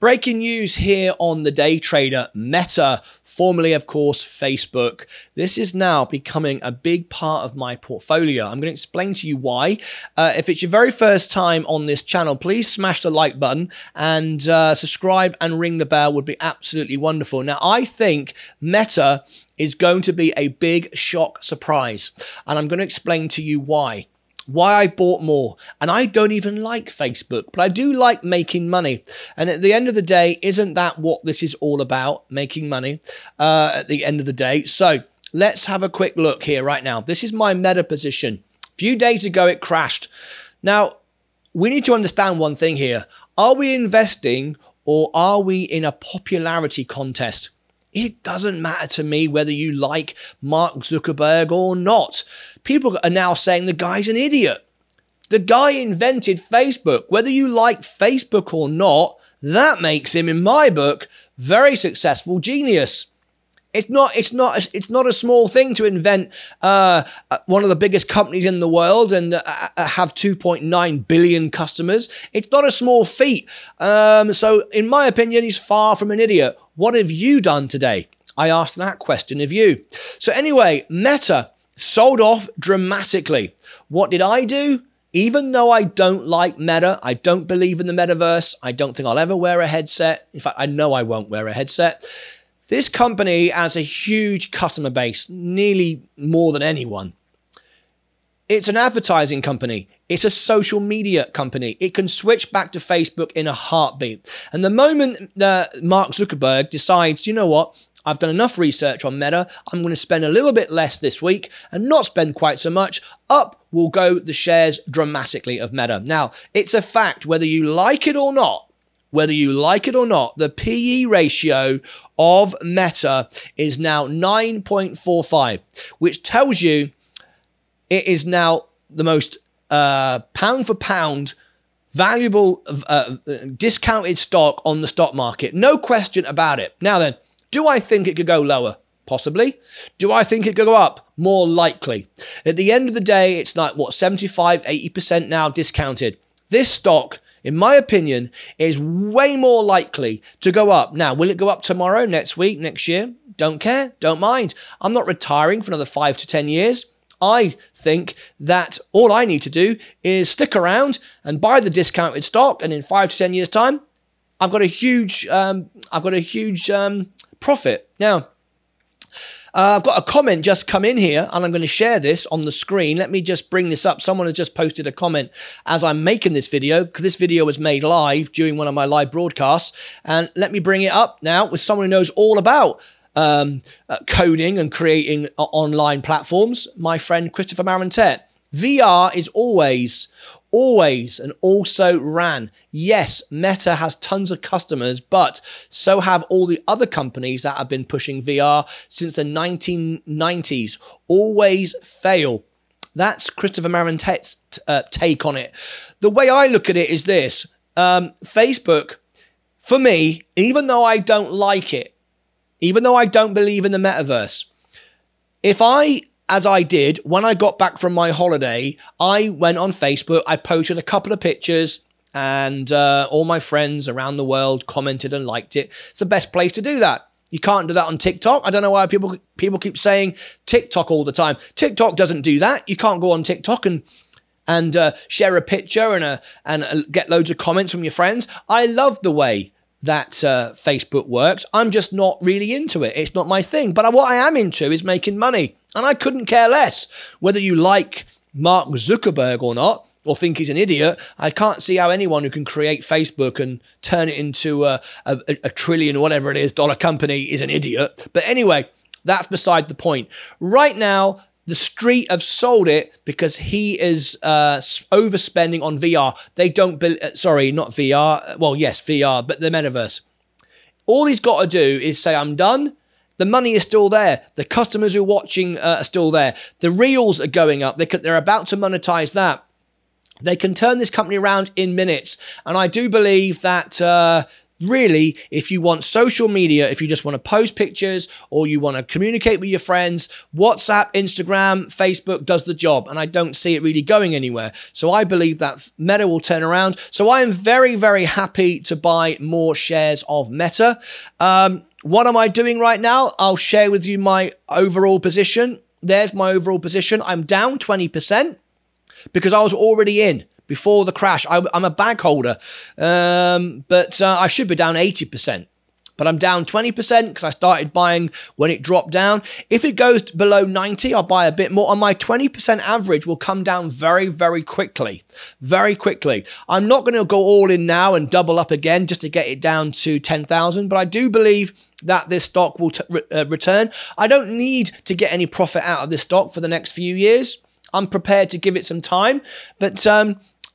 Breaking news here on The Day Trader. Meta, formerly of course Facebook. This is now becoming a big part of my portfolio. I'm going to explain to you why. If it's your very first time on this channel, please smash the like button and subscribe and ring the bell would be absolutely wonderful. Now, I think Meta is going to be a big shock surprise, and I'm going to explain to you why. Why I bought more. And I don't even like Facebook, but I do like making money. And at the end of the day, isn't that what this is all about? Making money at the end of the day. So let's have a quick look here right now. This is my Meta position. A few days ago, it crashed. Now, we need to understand one thing here. Are we investing or are we in a popularity contest? It doesn't matter to me whether you like Mark Zuckerberg or not. People are now saying the guy's an idiot. The guy invented Facebook. Whether you like Facebook or not, that makes him, in my book, very successful genius. It's not a small thing to invent one of the biggest companies in the world and have 2.9 billion customers. It's not a small feat. So in my opinion, he's far from an idiot. What have you done today? I asked that question of you. So anyway, Meta sold off dramatically. What did I do? Even though I don't like Meta, I don't believe in the metaverse, I don't think I'll ever wear a headset. In fact, I know I won't wear a headset. This company has a huge customer base, nearly more than anyone. It's an advertising company. It's a social media company. It can switch back to Facebook in a heartbeat. And the moment Mark Zuckerberg decides, you know what, I've done enough research on Meta, I'm going to spend a little bit less this week and not spend quite so much, up will go the shares dramatically of Meta. Now, it's a fact, whether you like it or not, the PE ratio of Meta is now 9.45, which tells you it is now the most pound for pound valuable discounted stock on the stock market. No question about it. Now then, do I think it could go lower? Possibly. Do I think it could go up? More likely. At the end of the day, it's like, what, 75, 80% now discounted. This stock, in my opinion, is way more likely to go up. Now, will it go up tomorrow, next week, next year? Don't care, don't mind. I'm not retiring for another 5 to 10 years. I think that all I need to do is stick around and buy the discounted stock, and in 5 to 10 years' time, I've got a huge, profit. Now, I've got a comment just come in here, and I'm going to share this on the screen. Let me just bring this up. Someone has just posted a comment as I'm making this video, because this video was made live during one of my live broadcasts. And let me bring it up now with someone who knows all about coding and creating online platforms, my friend Christopher Marantette. VR is always and also RAN. Yes, Meta has tons of customers, but so have all the other companies that have been pushing VR since the 1990s. Always fail. That's Christopher Marantette's take on it. The way I look at it is this. Facebook, for me, even though I don't like it, even though I don't believe in the metaverse, if I... as I did, when I got back from my holiday, I went on Facebook, I posted a couple of pictures, and all my friends around the world commented and liked it. It's the best place to do that. You can't do that on TikTok. I don't know why people keep saying TikTok all the time. TikTok doesn't do that. You can't go on TikTok and share a picture and get loads of comments from your friends. I love the way that Facebook works. I'm just not really into it. It's not my thing. But what I am into is making money. And I couldn't care less whether you like Mark Zuckerberg or not, or think he's an idiot. I can't see how anyone who can create Facebook and turn it into a trillion or whatever it is dollar company is an idiot. But anyway, that's beside the point. Right now, the street have sold it because he is overspending on VR. They don't, sorry, not VR. Well, yes, VR, but the metaverse. All he's got to do is say, I'm done. The money is still there. The customers who are watching are still there. The reels are going up. They're about to monetize that. They can turn this company around in minutes. And I do believe that really, if you want social media, if you just want to post pictures or you want to communicate with your friends, WhatsApp, Instagram, Facebook does the job. And I don't see it really going anywhere. So I believe that Meta will turn around. So I am very, very happy to buy more shares of Meta. What am I doing right now? I'll share with you my overall position. There's my overall position. I'm down 20% because I was already in before the crash. I'm a bag holder, but I should be down 80%. But I'm down 20% because I started buying when it dropped down. If it goes below 90, I'll buy a bit more. And my 20% average will come down very, very quickly. Very quickly. I'm not going to go all in now and double up again just to get it down to 10,000. But I do believe that this stock will return. I don't need to get any profit out of this stock for the next few years. I'm prepared to give it some time. But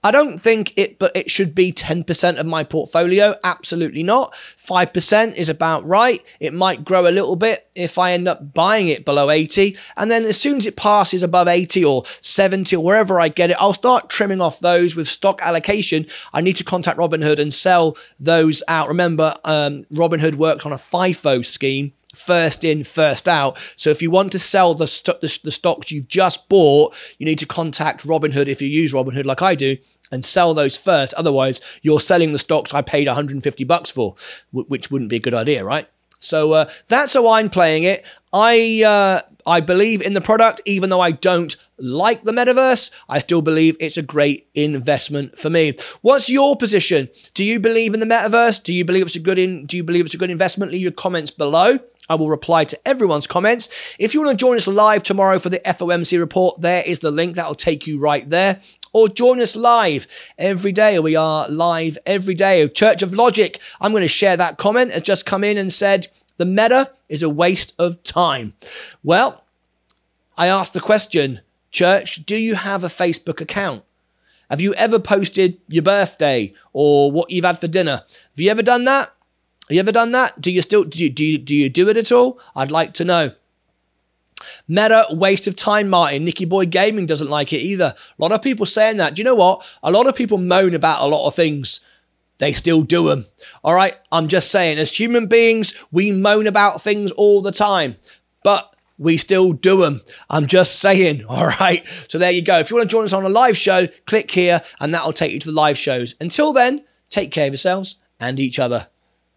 I don't think it should be 10% of my portfolio. Absolutely not. 5% is about right. It might grow a little bit if I end up buying it below 80. And then as soon as it passes above 80 or 70 or wherever I get it, I'll start trimming off those with stock allocation. I need to contact Robinhood and sell those out. Remember, Robinhood works on a FIFO scheme. First in, first out. So if you want to sell the stocks you've just bought, you need to contact Robinhood if you use Robinhood like I do and sell those first. Otherwise, you're selling the stocks I paid 150 bucks for, which wouldn't be a good idea, right? So that's how I'm playing it. I believe in the product, even though I don't like the metaverse. I still believe it's a great investment for me. What's your position? Do you believe in the metaverse? Do you believe it's a good investment? Leave your comments below. I will reply to everyone's comments. If you want to join us live tomorrow for the FOMC report, there is the link. That'll take you right there. Or join us live every day. We are live every day. Church of Logic, I'm going to share that comment. Has just come in and said, the meta is a waste of time. Well, I asked the question, Church, do you have a Facebook account? Have you ever posted your birthday or what you've had for dinner? Have you ever done that? Do you do it at all? I'd like to know. Meta, waste of time, Martin. Nicky Boy Gaming doesn't like it either. A lot of people saying that. Do you know what? A lot of people moan about a lot of things. They still do them. All right? I'm just saying, as human beings, we moan about things all the time. But we still do them. I'm just saying, all right? So there you go. If you want to join us on a live show, click here, and that'll take you to the live shows. Until then, take care of yourselves and each other.